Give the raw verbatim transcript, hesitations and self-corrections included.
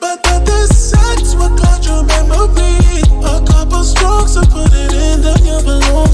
But this sex will cloud your memory. A couple strokes to put it in that you belong.